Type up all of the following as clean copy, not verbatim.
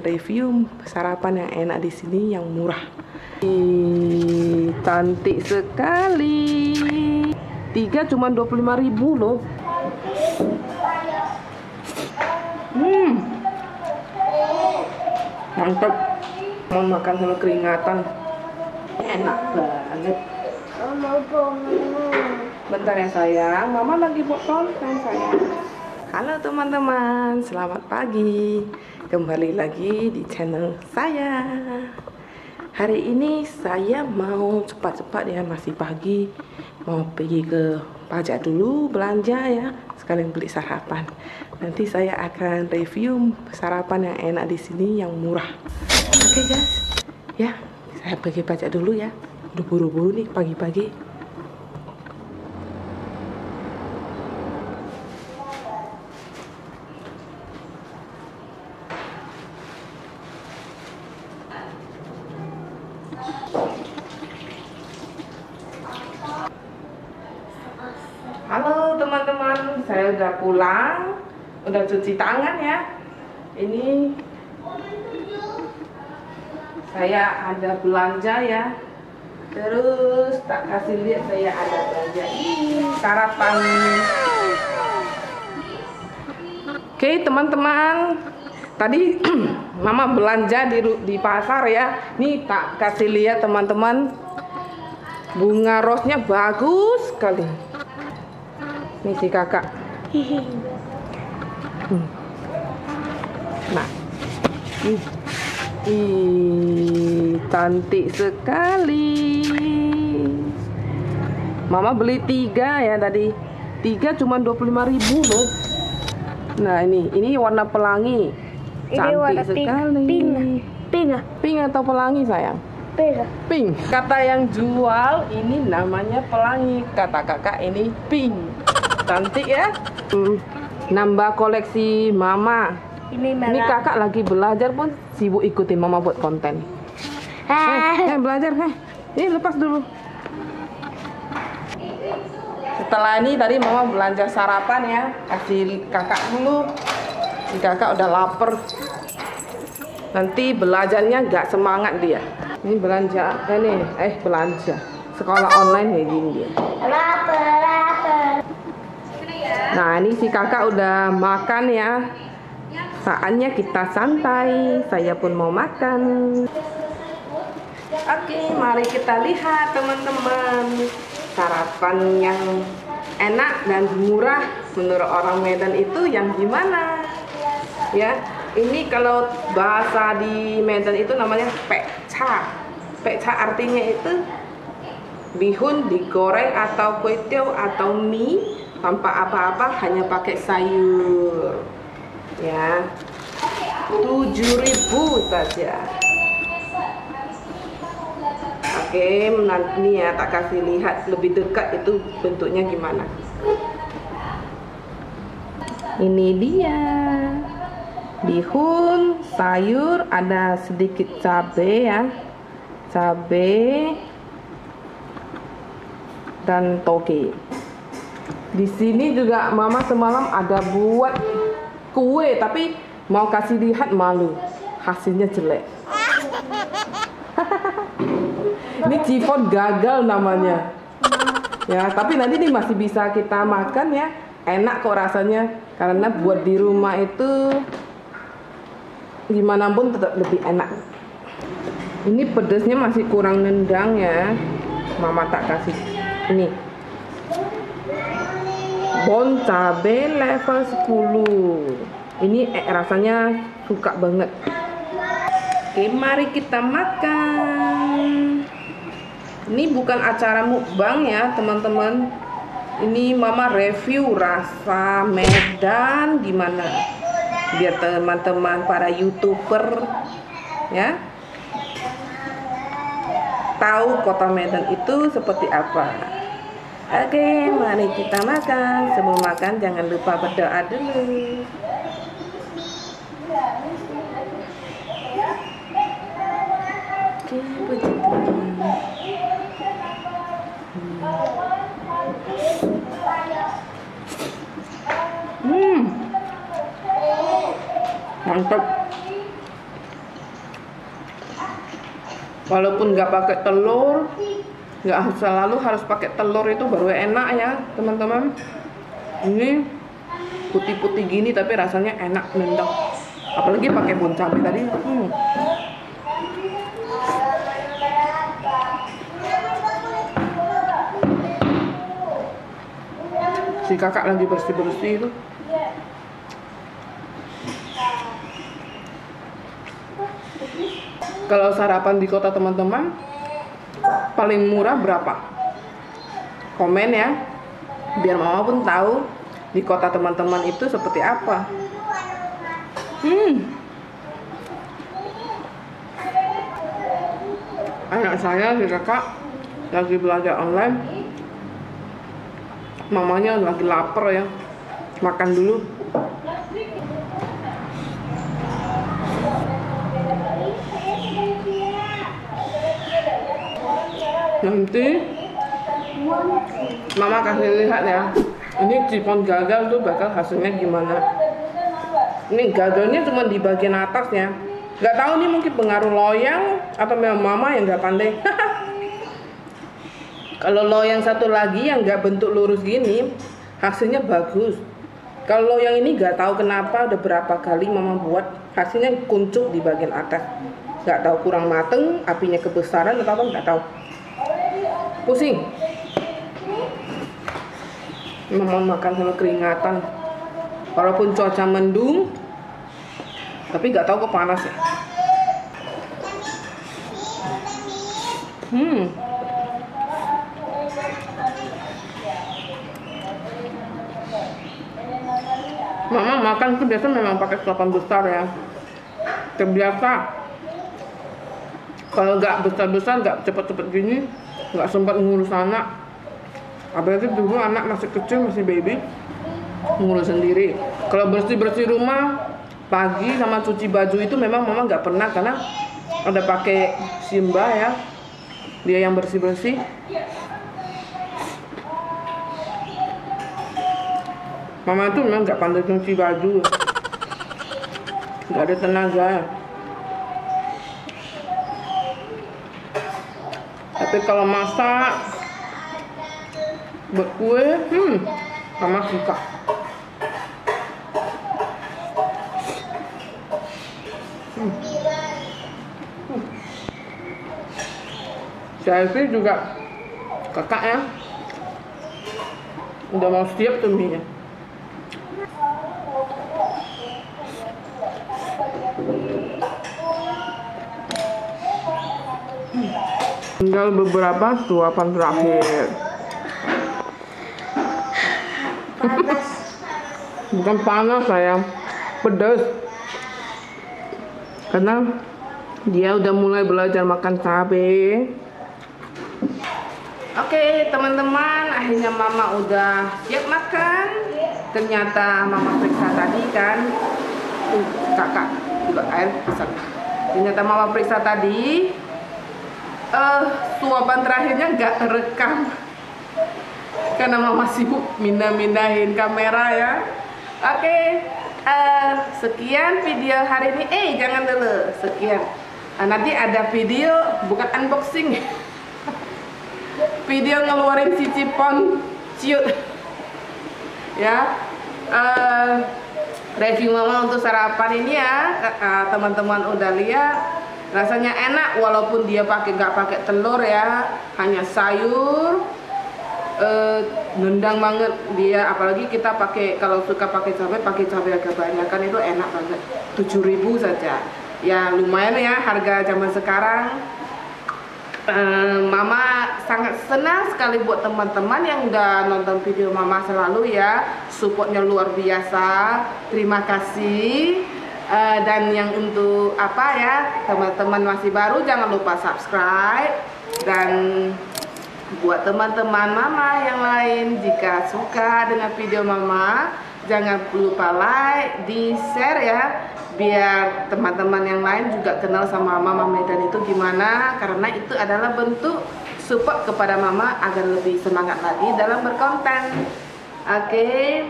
Review sarapan yang enak di sini yang murah. Cantik sekali. 3 cuma 25.000 loh. Mantap. Mau makan sama keringatan. Enak banget. Bentar ya sayang, mama lagi buat konten sayang. Halo teman-teman, selamat pagi. Kembali lagi di channel saya. Hari ini saya mau cepat-cepat ya, masih pagi. Mau pergi ke pajak dulu, belanja ya, sekalian beli sarapan. Nanti saya akan review sarapan yang enak di sini yang murah. Oke guys, ya saya pergi pajak dulu ya. Udah buru-buru nih pagi-pagi. Halo teman-teman, saya udah pulang, udah cuci tangan ya. Ini saya ada belanja ya. Terus tak kasih lihat saya ada belanja ini sarapan. Oke teman-teman, tadi mama belanja di pasar ya. Nih tak kasih lihat teman-teman, bunga rosnya bagus sekali. Ini si kakak. Nah, cantik sekali. Mama beli 3 ya tadi. 3 cuma 25.000 loh. Nah ini warna pelangi. Cantik sekali. Pink atau pelangi sayang? Pink. Kata yang jual ini namanya pelangi, kata kakak ini pink. Cantik ya. Nambah koleksi mama. Ini kakak lagi belajar pun sibuk ikutin mama buat konten. Belajar. Ini lepas dulu. Setelah ini tadi mama belanja sarapan ya. Kasih kakak dulu. Si kakak udah lapar. Nanti belajarnya gak semangat dia. Ini belanja. Belanja. Sekolah online kayak gini dia. Lapar. Nah ini si kakak udah makan ya. Saatnya kita santai. Saya pun mau makan. Oke, mari kita lihat teman-teman. Sarapan yang enak dan murah menurut orang Medan itu yang gimana? Ya, ini kalau bahasa di Medan itu namanya pecah. Pecah artinya itu bihun digoreng atau kue tiaw atau mie tanpa apa-apa, hanya pakai sayur ya. 7.000 saja. Oke, nanti ya tak kasih lihat lebih dekat itu bentuknya gimana. Ini dia bihun, sayur, ada sedikit cabai ya, cabai dan toge. Di sini juga mama semalam ada buat kue, tapi mau kasih lihat malu, hasilnya jelek. Ini chiffon gagal namanya. Ya, tapi nanti ini masih bisa kita makan ya. Enak kok rasanya, karena buat di rumah itu gimana pun tetap lebih enak. Ini pedesnya masih kurang nendang ya. Mama tak kasih ini. Bon cabe level 10. Ini rasanya suka banget. Oke, mari kita makan. Ini bukan acara mukbang ya teman-teman. Ini mama review rasa Medan gimana, biar teman-teman para YouTuber ya tahu kota Medan itu seperti apa. Oke, mari kita makan. Sebelum makan jangan lupa berdoa dulu. Oke, puji Tuhan. Mantap. Walaupun nggak pakai telur, nggak selalu harus pakai telur itu baru enak ya teman-teman. Ini putih-putih gini tapi rasanya enak nendang. Apalagi pakai bun cabai tadi. Si kakak lagi bersih-bersih itu. Kalau sarapan di kota teman-teman paling murah berapa? Komen ya, biar mama pun tahu di kota teman-teman itu seperti apa. Anak saya si kakak lagi belajar online. Mamanya lagi lapar ya, makan dulu. Nanti mama kasih lihat ya, ini chiffon gagal tuh bakal hasilnya gimana. Ini gagalnya cuma di bagian atasnya. Gak tahu nih, mungkin pengaruh loyang atau memang mama yang gak pandai. Kalau loyang satu lagi yang nggak bentuk lurus gini, hasilnya bagus. Kalau loyang ini nggak tahu kenapa udah berapa kali mama buat, hasilnya kuncup di bagian atas. Nggak tahu kurang mateng, apinya kebesaran atau apa nggak tahu. Pusing. Mama makan sama keringatan. Walaupun cuaca mendung, tapi nggak tahu kok panas ya. Mama makan itu biasa memang pakai selopan besar ya. Terbiasa. Kalau nggak besar-besar, nggak cepet-cepet gini, nggak sempat ngurus anak. Apalagi dulu anak masih kecil, masih baby, ngurus sendiri. Kalau bersih-bersih rumah, pagi sama cuci baju itu memang mama nggak pernah karena ada pakai Simba ya. Dia yang bersih-bersih. Mama itu memang nggak pandai cuci baju, nggak ada tenaga. Tapi kalau masak buat kue, mama suka. Saya sih juga kakak ya, udah mau siap tuh minyak. Tinggal beberapa suapan terakhir. Panas. Bukan panas sayang, pedas. Karena dia udah mulai belajar makan cabai. Oke teman-teman, akhirnya mama udah siap makan. Ternyata mama periksa tadi kan, kakak juga air besar. Ternyata mama periksa tadi. Suapan terakhirnya nggak rekam karena mama sibuk mindah-mindahin kamera ya. Oke, sekian video hari ini. Jangan dulu, sekian. Nanti ada video bukan unboxing, video ngeluarin si chiffon cute ya. Review mama untuk sarapan ini ya. Teman-teman udah lihat. Rasanya enak walaupun dia nggak pakai telur ya, hanya sayur. Nendang banget dia, apalagi kita pakai, kalau suka pakai cabai agak banyak kan, itu enak banget. 7.000 saja. Ya lumayan ya harga zaman sekarang. Mama sangat senang sekali buat teman-teman yang udah nonton video mama selalu ya. Supportnya luar biasa. Terima kasih. Dan yang untuk apa ya, teman-teman masih baru jangan lupa subscribe. Dan buat teman-teman mama yang lain, jika suka dengan video mama, jangan lupa like, di share ya, biar teman-teman yang lain juga kenal sama mama Medan itu gimana. Karena itu adalah bentuk support kepada mama agar lebih semangat lagi dalam berkonten. Oke,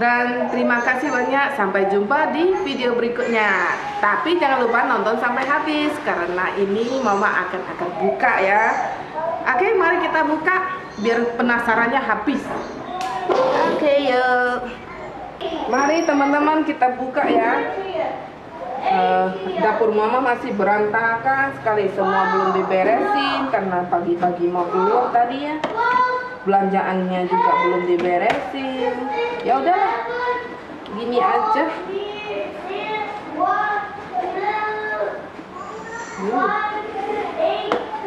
Dan terima kasih banyak, sampai jumpa di video berikutnya. Tapi jangan lupa nonton sampai habis, karena ini mama akan buka ya. Oke, mari kita buka biar penasarannya habis. Oke, yuk. Mari teman-teman kita buka ya. Dapur mama masih berantakan sekali, semua belum diberesin karena pagi-pagi mau keluar tadi ya. Belanjaannya juga belum diberesin. Ya udahlah, gini aja.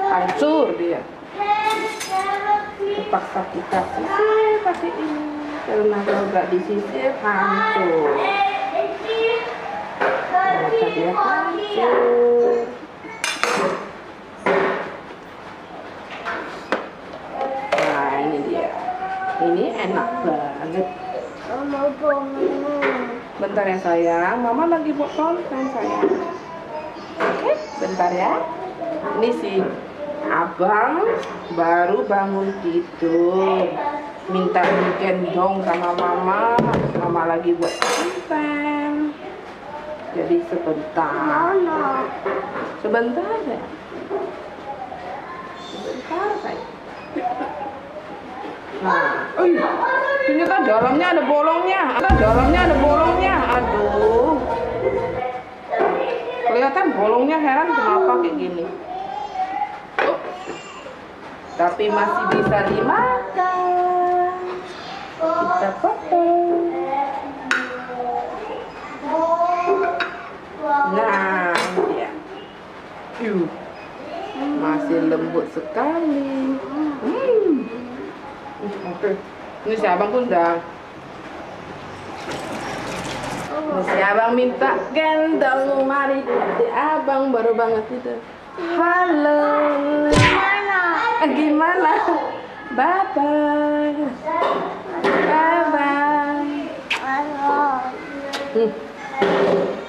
Hancur dia. Terpaksa kita sisir pakai ini karena kalau nggak disisir hancur. Dia hancur. Nah ini dia, ini enak banget. Bentar ya sayang, mama lagi buat konten sayang. Oke, bentar ya. Ini si abang baru bangun tidur, minta digendong sama mama. Mama lagi buat konten. Jadi sebentar ya. Nah, ternyata dalamnya ada bolongnya. Aduh, kelihatan bolongnya, heran kenapa kayak gini. Tapi masih bisa dimakan. Kita potong. Nah, dia masih lembut sekali. Oke. Ini si abang pun dah. Si abang minta gendong, mari si abang baru banget itu. Halo. Gimana? Bapak. Halo.